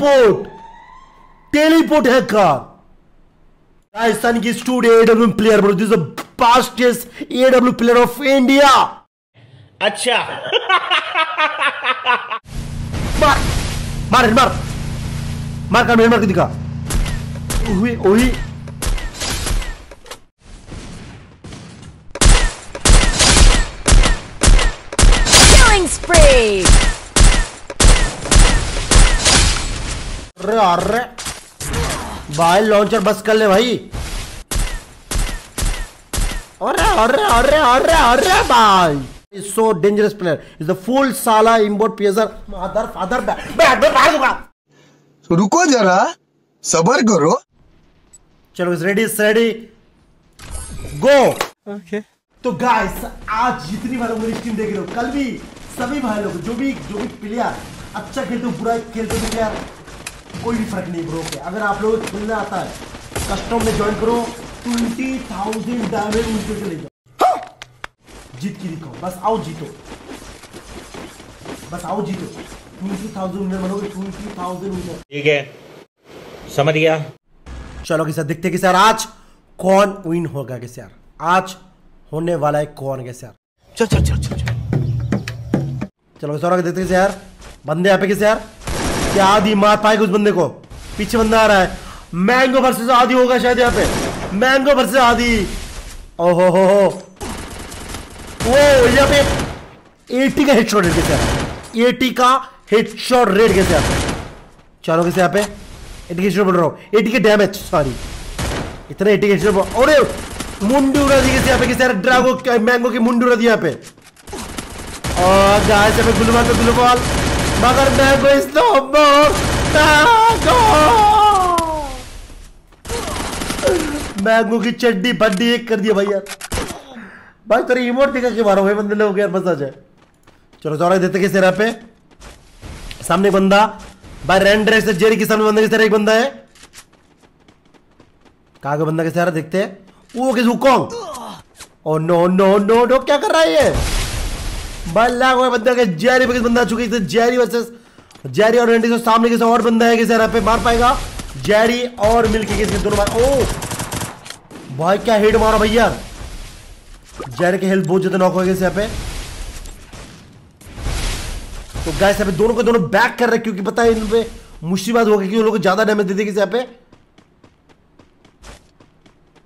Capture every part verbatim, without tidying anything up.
Teleport teleport है car. Rajasthan की stud AW player bro, this is the fastest AW player of India. अच्छा मार मार मार मार कर मार के दिखा। ओही ओही किलिंग स्प्री। अरे अरे भाई लॉन्चर बस कर ले भाई। अरे अरे अरे अरे अरे भाई is so dangerous player, is the full साला इंपोर्ट प्लेयर मदर फादर। तो रुको जरा सब्र करो। चलो is ready, is ready go. Okay तो गाइस आज जितनी बार मेरी टीम देख रहे हो, कल भी सभी भाई लोग जो भी जो भी प्लेयर अच्छा खेलते हो बुरा खेलते हो प्लेयर कोई भी फर्क नहीं ब्रो के। अगर आप लोग खेलना आता है कस्टम में ज्वाइन करो, ट्वेंटी थाउजेंड डायमंड उनके चले जाओ। जीत की दिखाओ, बस आओ जीतो, बस आओ जीतो। ट्वेंटी थाउजेंड बनोगे, ट्वेंटी थाउजेंड ठीक है समझ गया। चलो किसान देखते कि सर आज कौन विन होगा। कि सर आज होने वाला है कौन के सर। चल चल चल चल चलो सर देखते किसे यार बंदे यहाँ पे। किसे यार क्या आदि मार पाएगा उस बंदे को? पीछे बंदा आ रहा है। मैंगो वर्सेस आदि होगा शायद यहाँ पे। मैंगो वर्सेस आदि। ओहो हो हो ओ यहाँ पे अस्सी का हेडशॉट रेट कैसे है? अस्सी का हेडशॉट रेट कैसे है? चलो कैसे यहाँ पे अस्सी हेडशॉट बोल रहा हूँ, अस्सी के डैमेज सॉरी इतने अस्सी के हेडशॉट। अरे मुंडू उड़ा दी कैसे यहाँ पे? कैसे ड्रैगो मैंगो की मुंडू उड़ा दी यहाँ पे। और गाइस यहाँ पे गुलबाल का गुलबाल मगर मैं को इस दो मैंगो की चड्डी बड्डी एक कर दिया भाई यार। भाई तेरे इमोट दिखा के मारो भाई बंदे लोग यार बस आ जाए। चलो चौरा देते किस तरह पे सामने बंदा भाई रेंडर से जेरी के सामने बंदा किस तरह एक बंदा है कहा का बंदा किस तरह देखते हैं। वो किस हुकॉन्ग oh no no no no क्या कर रहा है ये भाई लाख बंदा के जेरी पे किस बंदा आ चुकी है। जेरी वर्सेस जेरी और रेंडी सामने किसी और बंदा है किसी पे मार पाएगा जेरी और मिलके किसी दोनों मार। ओ भाई क्या हेड मारा भैया। जेरी के हेल्थ बहुत ज्यादा नॉक हो गया किसी पे। तो गाइस यहाँ पे दोनों को दोनों बैक कर रहे हैं क्योंकि पता है इन पे मुसीबत हो गई कि उन लोगों को ज्यादा डैमेज दे दी किसी पे।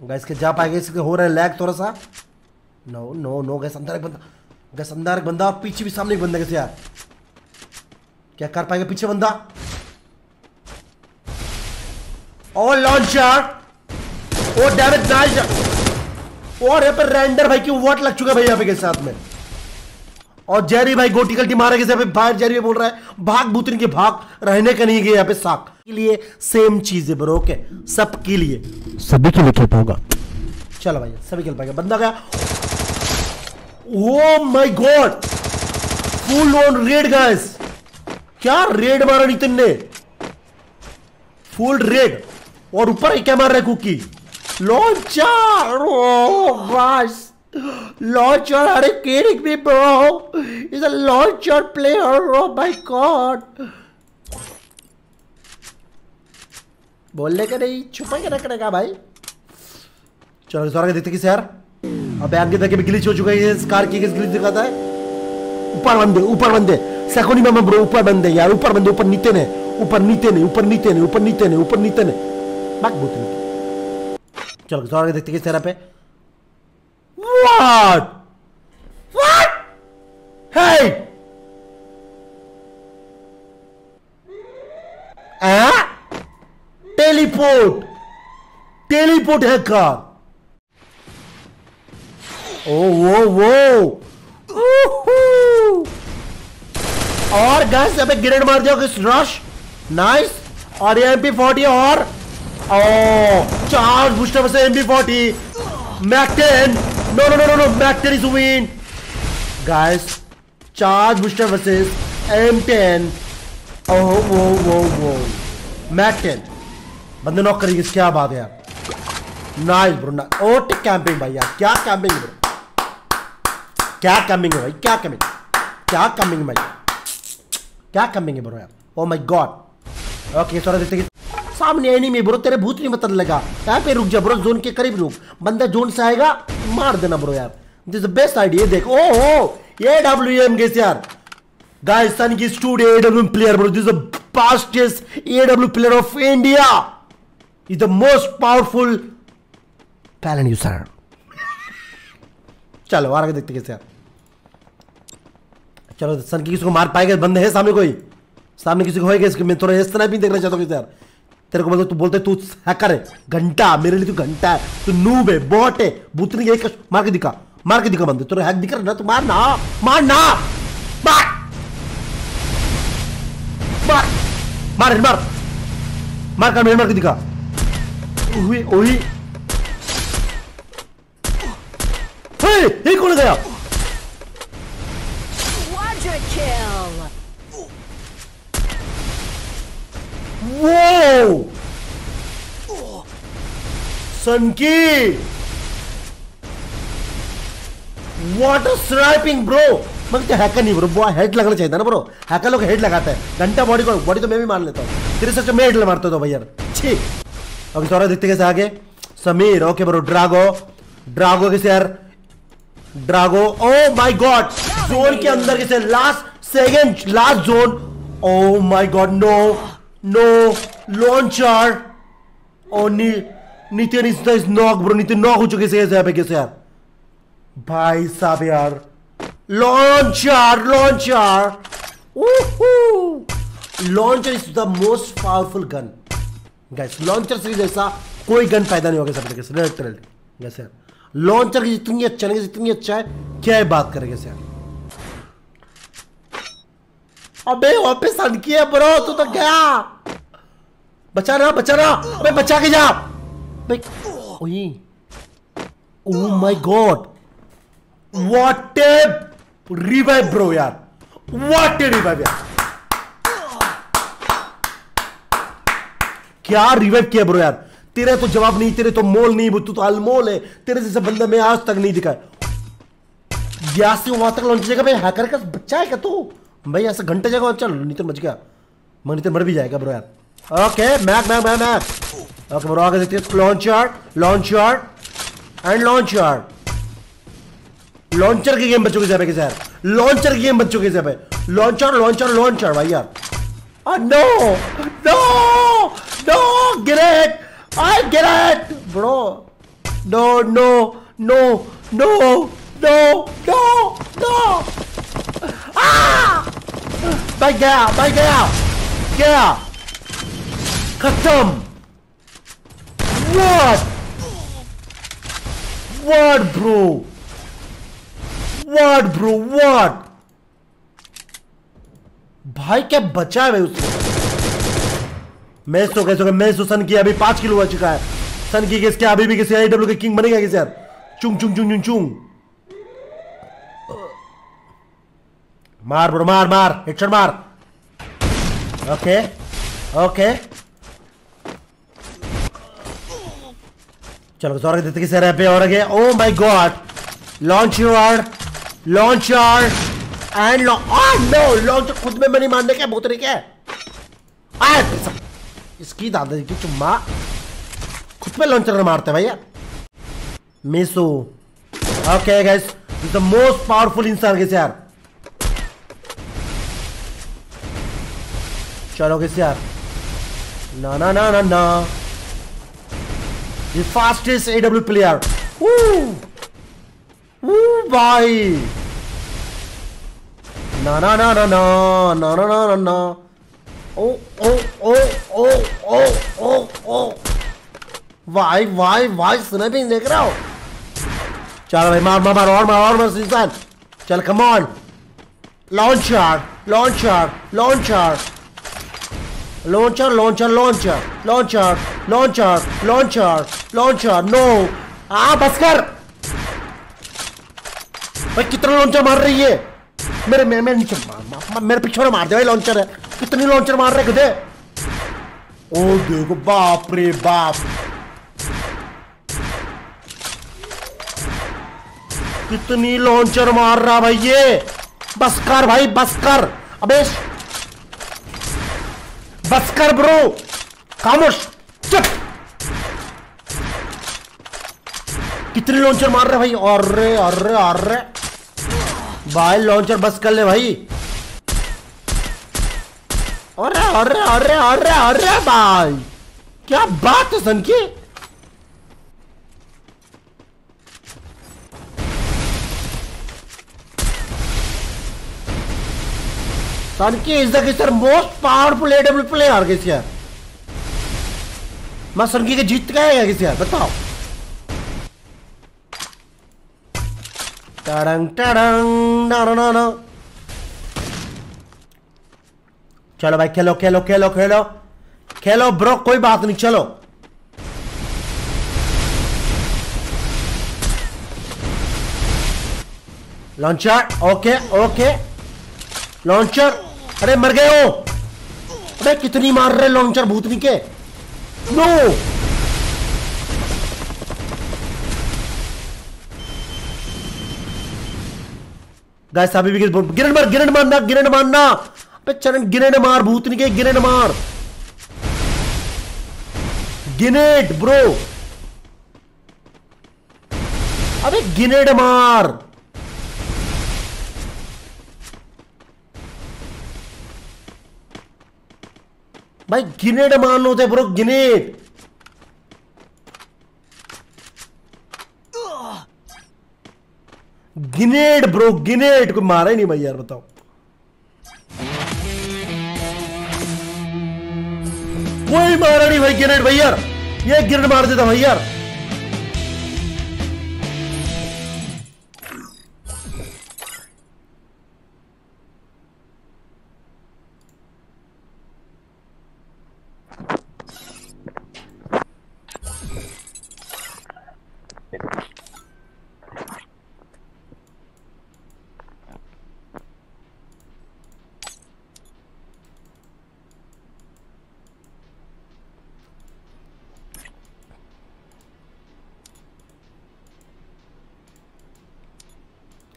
गाइस के जा पाएंगे इसके हो रहा है लैग थोड़ा सा। नो नो नो गैस अंदर एक बंदा, गैस अंदर एक बंदा और पीछे भी सामने एक बंदा किसी यार क्या कर पाएगा पीछे बंदा। और लॉन्चर और डैमेज नाइस और यहाँ पर रेंडर भाई की वॉट लग चुका है भाई यहाँ पे के साथ में। और जेरी भाई गोटिकल्टी मारा किसी पे बाहर। जेरी बोल रहा है भाग भूतनी के भाग रहने का नहीं गया यहाँ पे साख के लिए सेम चीज है ब्रो के सबके लिए सभी के लिए खेल पाऊंगा। चलो भाई सभी खेल पाएगा बंदा गया। Oh my god full on raid guys क्या रेड मारा नितिन ने फुल रेड। और ऊपर ही क्या मार रहा है कुकी launcher. Oh guys launcher are you kidding me bro is a launcher player. Oh my God बोलने का नहीं छुपा के रखने भाई। चलो सर देखते किस यार अब आगे तक ग्लिच हो चुका है इस कार की। किस ग्लिच दिखाता है ऊपर बंदे ऊपर बंदे सेकोनी में ब्रो ऊपर बंदे यार ऊपर बंदे ऊपर नीते ने ऊपर नीते ने ऊपर नीते ने ऊपर नीते ने ऊपर नीते ने बैक बोतल। चलो थोड़ा आगे देखते किस तरह पे what what hey uh teleport teleport है का। ओ वो वो और गैस यहाँ पे ग्रेड मार दिया रश नाइस। और ये एम पी फोर्टी और ओ चार बूस्टर से M P forty Mac ten no no no no no Mac ten is win guys. चार booster versus M ten oh वो वो वो मैक टेन बंदे नॉक करेंगे। क्या बात है यार नाइस ब्रो नाइस। ओ टिक कैंपिंग भाई यार क्या कैंपिंग ब्रो क्या कैंपिंग है भाई क्या कैंपिंग क्या कैंपिंग भाई क्या कमिंग है ब्रो यार। Oh my God okay Saurabh देखते हैं सामने एनिमी ब्रो, तेरे भूत नहीं मतलब लगा। यहाँ पे रुक जा ब्रो, जोन के करीब रुक, बंदा जोन से आएगा मार देना ब्रो यार। This is the best idea. देख oh A W M guys यार गाइस, सन की stud A W player bro, this is the fastest A W player of India, is the most powerful talent user. चलो आगे देखते कैसे यार। चलो सन की किसी को मार पाएगा बंदे, है सामने कोई, सामने किसी को होएगा इसके। मैं थोड़ा इस तरह भी देखना चाहता हूँ यार। तेरे को मतलब तू बोलते तू हैकर है, घंटा मेरे लिए तू घंटा है, तू नूब है, बॉट है, भूतनी है। मार के दिखा, मार के दिखा बंदे, तेरे हैक दिखा ना, तू मार ना, मार ना, मार मार मार मार मार कर, मेरे मार के दिखा। ओही ओही हे कौन गया वो सनकी। वाटर स्नाइपिंग ब्रो, मगर हैकर नहीं ब्रो, वो हेड लगना चाहिए था ना ब्रो। हैकर लोग हेड लगाता है, घंटा बॉडी को, बॉडी तो मैं भी मार लेता हूँ तेरे सच में, हेड मारता था भाई यार। ठीक ओके सौरभ देखते कैसे आगे। Sameer okay bro, Drago Drago कैसे यार, Drago oh my God, zone के अंदर कैसे, last second, last zone, oh my God no no launcher. Oh नी Nitin is knock bro, Nitin knock हो चुके से पे कैसे यार भाई साहब यार। Launcher launcher launcher is the most powerful gun guys, launcher से जैसा कोई गन पैदा नहीं होगा सब तरीके से जैसे यार। लॉन्चर की जितनी अच्छा नहीं, जितनी अच्छा है क्या है बात करेंगे सर। अबे वापस सनकी है ब्रो, तू तो क्या बचा रहा, बचा रहा भाई, बचा के जा भाई। ओही oh my God what a revive bro यार, व्हाट ए रिवाइव यार, क्या रिवाइव किया ब्रो यार। तेरे तो जवाब नहीं, तेरे तो मोल नहीं, तू तो अलमोल है, तेरे जैसे बंदा मैं आज तक नहीं दिखा। यहाँ से वहां तक लॉन्च जगह पे हैकर का बच्चा है क्या तू भाई, ऐसा घंटे जगह चल। नितिन मच गया, नितिन मर भी जाएगा ब्रो यार। Okay Mac Mac Mac Mac okay bro आगे देखते हैं। Launcher launcher and launcher, launcher की गेम बच चुकी है यार, लॉन्चर की गेम बच चुकी है। लॉन्चर लॉन्चर लॉन्चर भाई यार, no no no great I get it, bro. No, no, no, no, no, no, no. Ah! Bye, girl. Bye, girl. Yeah. Custom. What? What, bro? What, bro? What? भाई क्या बचा है उसमें? Match तो कैसे होगा मैच तो सन की अभी पांच किलो हो चुका है। सन की किसके अभी भी किसी एडब्ल्यू के किंग बनेगा किसी यार। चुंग चुंग चुंग चुंग चुंग मार ब्रो, मार मार हेडशॉट मार। ओके ओके चलो सौरभ देते किसी रैप पे और आगे। Oh my god launch your launch your and launch, खुद में मनी मारने के बहुत तरीके है। इसकी दादाजी की चुम्मा, खुद पे लॉन्चर मारते भाई यार। मेसो okay guys the most powerful इंसान कैसे यार। चलो कैसे यार ना ना ना ना ना ये फास्टेस्ट एडब्ल्यू प्लेयर। वो वो भाई ना ना ना ना ना ना ना ना ना ना oh oh oh oh oh oh oh वाई वाई वाई सुना भी देख रहा हो। चलो भाई मार मार मार और मार और मार इंसान। चल come on launcher launcher launcher launcher launcher launcher launcher launcher launcher launcher no आ बस कर भाई, कितना लॉन्चर मार रही है मेरे मेरे मेरे नीचे मार, मेरे पीछे में मार दे भाई। लॉन्चर है कितनी लॉन्चर मार रहे गधे। ओ देखो बाप रे बाप कितनी लॉन्चर मार रहा भाई ये। बस कर भाई बस कर, अबे बस कर ब्रो, खामोश, चुप। कितने लॉन्चर मार रहे भाई, अरे अरे अरे भाई लॉन्चर बस कर ले भाई। अरे अरे अरे अरे अरे भाई क्या बात है सन की। Sanki is the kisser most powerful एडब्ल्यू player किसी यार। मैं सनकी के जीत गया किसी यार बताओ। टडंग टडंग ना ना ना। चलो भाई खेलो खेलो खेलो खेलो खेलो ब्रो, कोई बात नहीं चलो। लॉन्चर ओके ओके लॉन्चर, अरे मर गए हो। अरे कितनी मार रहे लॉन्चर भूतनी के। नो गाइस अभी भी ग्रेनेड मार, ग्रेनेड मारना, ग्रेनेड मारना। अबे चरण ग्रेनेड मार भूतनी के, ग्रेनेड मार, ग्रेनेड ब्रो। अबे ग्रेनेड मार, भाई ग्रेनेड मारना होता है bro, grenade. Grenade bro grenade, कोई मारा ही नहीं भाई यार बताओ। कोई मारा नहीं भाई ग्रेनेड भाई यार, ये ग्रेनेड मार देता भाई यार।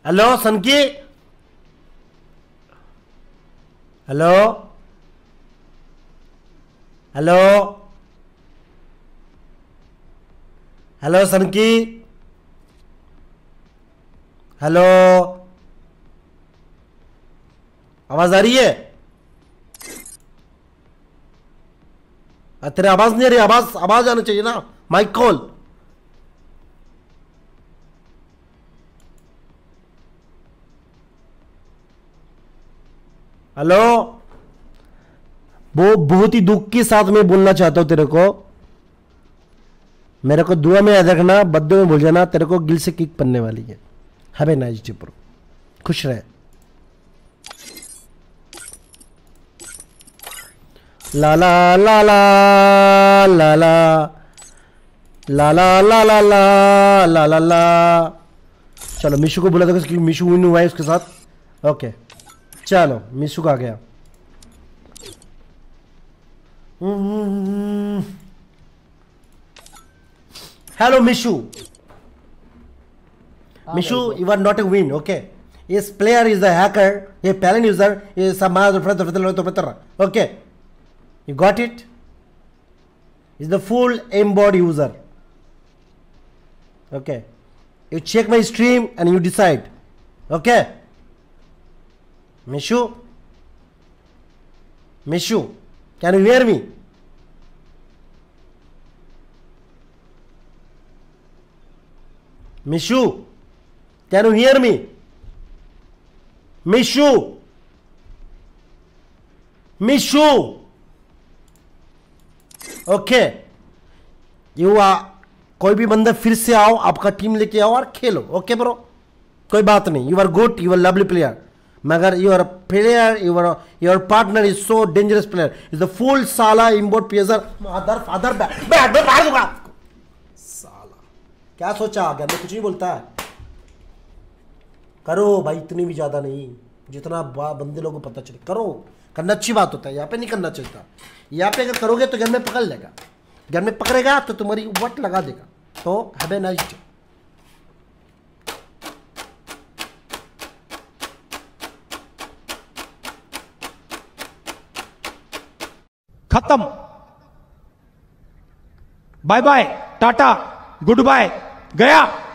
Hello Sanki, hello hello hello Sanki, hello आवाज आ रही है? तेरे आवाज नहीं आ रही, आवाज आवाज आना चाहिए ना, माइक कॉल। हेलो, वो बहुत ही दुख के साथ मैं बोलना चाहता हूं तेरे को, मेरे को दुआ में याद रखना, बद्दों में भूल जाना, तेरे को गिल से किक पड़ने वाली है। Have a nice day bro, खुश रहे। ला ला ला ला ला ला ला ला ला ला ला ला। चलो मीशू को बुला दो क्योंकि मीशू विन हुआ है उसके साथ। ओके चलो मिसुक आ गया। Hello Mishu, Mishu you are not a win okay. इस प्लेयर इज द हैकर, ये पैलेंट यूजर, ये समाज okay, you got it, is the full एम्बॉड user okay. You check my stream and you decide okay. Mishu, Mishu can you hear me? Mishu can you hear me? Mishu, Mishu okay. You आ कोई भी बंदा फिर से आओ, आपका टीम लेके आओ और खेलो ओके ब्रो, कोई बात नहीं। You are good, you are lovely player, मगर your player your your partner is so dangerous player, is the full साला import player. Father father bat bat मार दूंगा साला। क्या सोचा आ गया, मैं कुछ नहीं बोलता है। करो भाई, इतनी भी ज़्यादा नहीं जितना बंदे लोगों को पता चले। करो, करना अच्छी बात होता है, यहाँ पे नहीं करना चलता। यहाँ पे अगर करोगे तो घर में पकड़ लेगा, घर में पकड़ेगा तो तुम्हारी वट लगा देगा। तो हैव ए नाइस डे। खत्म, bye bye, tata, good bye, गया।